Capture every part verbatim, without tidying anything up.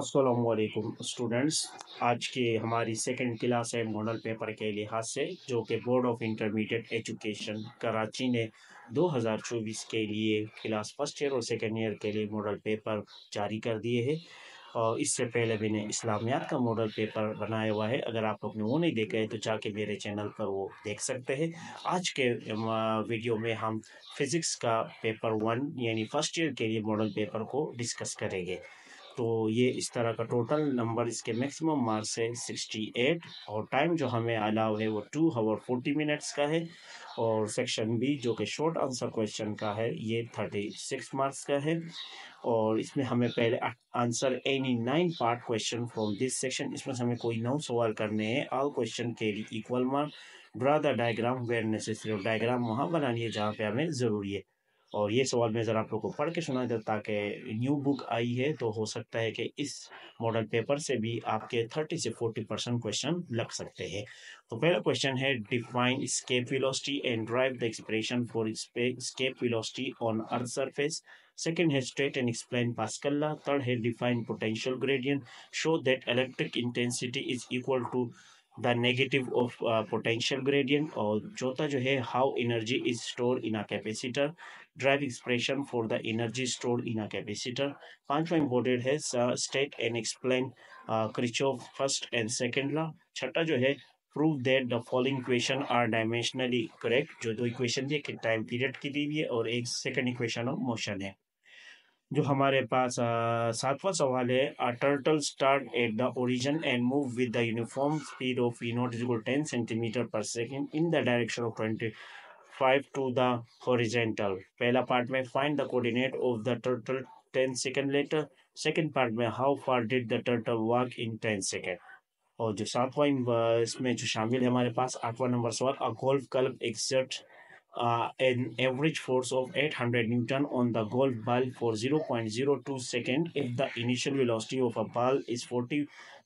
अस्सलाम वालेकुम स्टूडेंट्स, आज के हमारी सेकंड क्लास है मॉडल पेपर के लिहाज से, जो कि board of intermediate education Karachi ने दो हज़ार चौबीस के लिए क्लास फर्स्ट ईयर और सेकंड ईयर के लिए मॉडल पेपर जारी कर दिए हैं। और इससे पहले मैंने इस्लामियात का मॉडल पेपर बनाया हुआ है, अगर आप लोग ने वो नहीं देखा है तो जाके मेरे चैनल पर वो देख सकते हैं। आज के वीडियो में हम फिज़िक्स का पेपर वन यानी फर्स्ट ईयर के लिए मॉडल पेपर को डिस्कस करेंगे। तो ये इस तरह का टोटल नंबर, इसके मैक्सिमम मार्क्स है अड़सठ और टाइम जो हमें अलाउ है वो टू आवर फोर्टी मिनट्स का है। और सेक्शन बी जो कि शॉर्ट आंसर क्वेश्चन का है ये थर्टी सिक्स मार्क्स का है। और इसमें हमें पहले answer any nine part question from this section, इसमें से हमें कोई नौ सवाल करने हैं। ऑल क्वेश्चन के लिए equal mark, draw the diagram where necessary, और डायग्राम वहाँ बनानी है जहाँ पे हमें ज़रूरी है। और ये सवाल मैं ज़रा आप लोगों को पढ़ के सुना देता, ताकि न्यू बुक आई है तो हो सकता है कि इस मॉडल पेपर से भी आपके तीस से चालीस परसेंट क्वेश्चन लग सकते हैं। तो पहला क्वेश्चन है, define escape velocity and derive the expression for escape velocity on earth surface. Second है, state and explain Pascal law. Third है, define potential gradient, show that electric intensity is equal to the negative of potential gradient. और चौथा जो है, how energy is store in a capacitor, derive expression for the energy store in a capacitor. पांचवा important है, state and explain Kirchhoff first and second law. छठा जो है, prove that the following equation are dimensionally correct, जो दो equation है कि time period की दी हुई है और एक सेकेंड इक्वेशन ऑफ मोशन है। जो हमारे पास सातवां सवाल है, a turtle start at the origin and move with the uniform speed of v naught equal ten centimeter per second in the direction of twenty five to the horizontal. पहला part में find the coordinate of the turtle ten second later. Second part में how far did the turtle walk in ten second. और जो सातवां इसमें जो शामिल है हमारे पास आठवां नंबर सवाल, a golf club exert Uh, an average force of eight hundred newton on the golf ball for zero point zero two seconds if the initial velocity of a ball is forty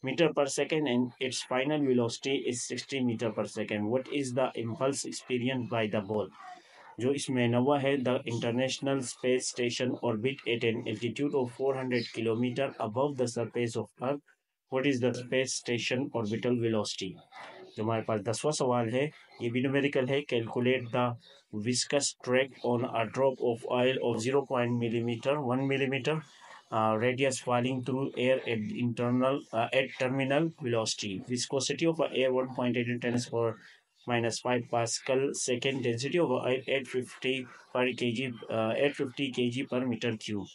meter per second and its final velocity is sixty meter per second. What is the impulse experienced by the ball? जो इसमें नवा है, the International Space Station orbit at an altitude of four hundred kilometers above the surface of Earth. What is the space station orbital velocity? जो हमारे पास दसवां सवाल है, ये भी न्यूमेरिकल है, calculate the viscous track on a drop of oil of zero point millimeter one millimeter radius falling through air at internal at terminal velocity. Viscosity of air one point eight tens for minus five pascal second. Density of oil at fifty per K ji eight fifty के जी पर metre cube.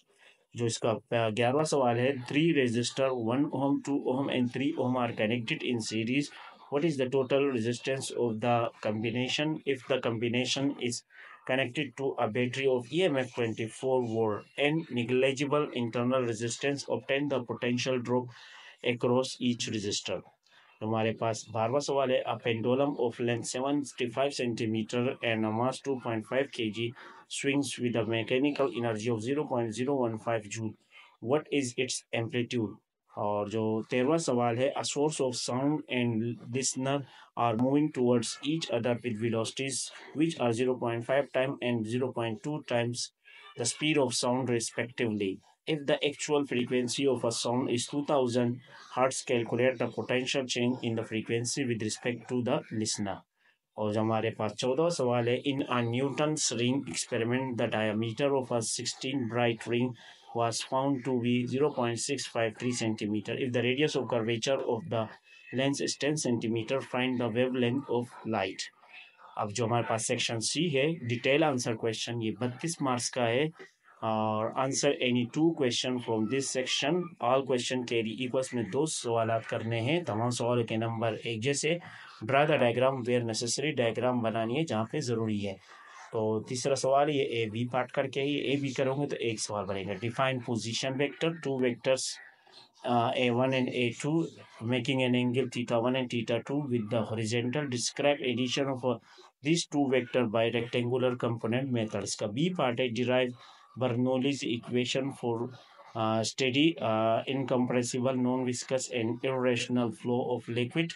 जो इसका ग्यारहवां सवाल है, three resistor one ohm two ohm and three ohm are connected in series. What is the total resistance of the combination if the combination is connected to a battery of E M F twenty-four volt and negligible internal resistance? Obtain the potential drop across each resistor. हमारे पास बारहवां सवाल है, a pendulum of length seventy-five centimeters and a mass two point five kilograms swings with a mechanical energy of zero point zero one five joules. What is its amplitude? और जो तेरहवां सवाल है, a source of sound and listener are moving towards each other with velocities which are zero point five time and zero point two times the speed of sound respectively. If the actual frequency of a sound is two thousand hertz, calculate the potential change in the frequency with respect to the listener. और हमारे पास चौदहवां सवाल है, in a Newton's ring experiment the diameter of a sixteen bright ring was found to be zero point six five three centimeters. If the radius of curvature of the lens is ten centimeters, find the wavelength of light. अब जो हमारे पास section C है, detail answer question, ये बत्तीस marks का है। और answer any two question from this section, all question carry equals में दो सवाल करने हैं। तमाम सवालों के नंबर एक जैसे। Draw the diagram where necessary, diagram बनानी है जहाँ पे ज़रूरी है। तो तीसरा सवाल ये ए बी पार्ट करके ही ए बी करोगे तो एक सवाल बनेगा। Define position vector, two vectors A one and A two making an angle theta one and theta two with the horizontal. Describe addition of this two vector by rectangular component methods. का B part है, derive Bernoulli's equation for steady incompressible non viscous and irrational flow of liquid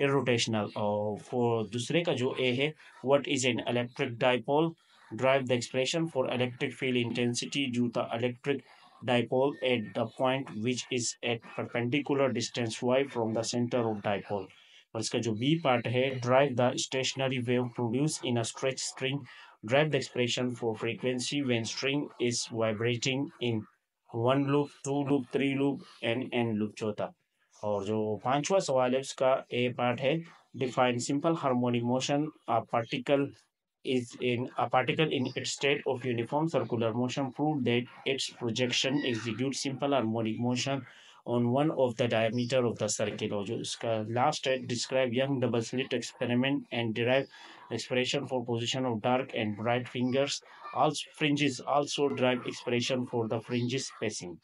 irrotational. और for दूसरे का जो A है, what is an electric dipole, derive the expression for electric field intensity due to electric dipole at the point which is at perpendicular distance y from the center of dipole. और इसका जो B part है, drive the stationary wave produced in a stretched string, drive the expression for frequency when string is vibrating in one loop, two loop, three loop and n loop चौथा. और जो पांचवा सवाल है उसका A part है, define simple harmonic motion a particle is in a particle in its state of uniform circular motion, prove that its projection executes simple harmonic motion on one of the diameter of the circle. Last, describe Young double slit experiment and derive expression for position of dark and bright fingers. Also fringes, also derive expression for the fringes spacing.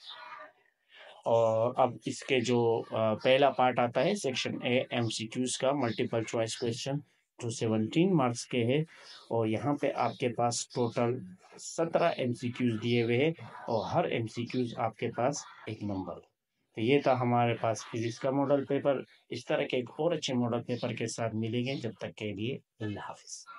और अब इसके जो पहला part आता है section A MCQs का, multiple choice question जो सत्रह मार्क्स के है, और यहाँ पे आपके पास टोटल सत्रह एमसीक्यूज दिए हुए हैं और हर एमसीक्यूज आपके पास एक नंबर. तो ये था हमारे पास फिजिक्स का मॉडल पेपर. इस तरह के एक और अच्छे मॉडल पेपर के साथ मिलेंगे. जब तक के लिए अल्लाह हाफिज़.